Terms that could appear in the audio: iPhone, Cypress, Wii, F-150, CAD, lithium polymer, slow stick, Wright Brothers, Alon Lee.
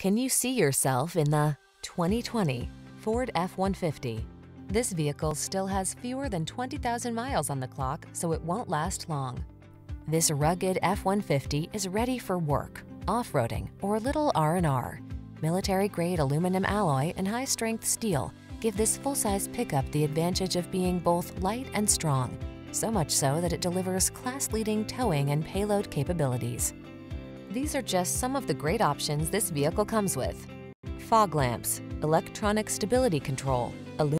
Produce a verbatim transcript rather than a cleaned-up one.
Can you see yourself in the twenty twenty Ford F one fifty? This vehicle still has fewer than twenty thousand miles on the clock, so it won't last long. This rugged F one fifty is ready for work, off-roading, or a little R and R. Military-grade aluminum alloy and high-strength steel give this full-size pickup the advantage of being both light and strong, so much so that it delivers class-leading towing and payload capabilities. These are just some of the great options this vehicle comes with: fog lamps, electronic stability control, aluminum